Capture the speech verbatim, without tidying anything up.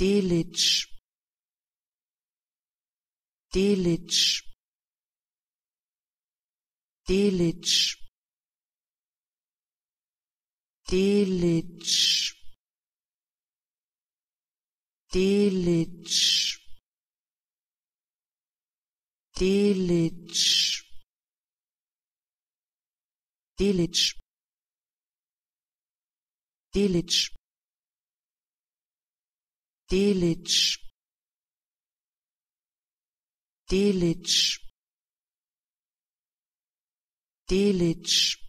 Delitzsch, Delitzsch, Delitzsch, Delitzsch, Delitzsch, Delitzsch, Delitzsch, Delitzsch, Delitzsch, Delitzsch, Delitzsch.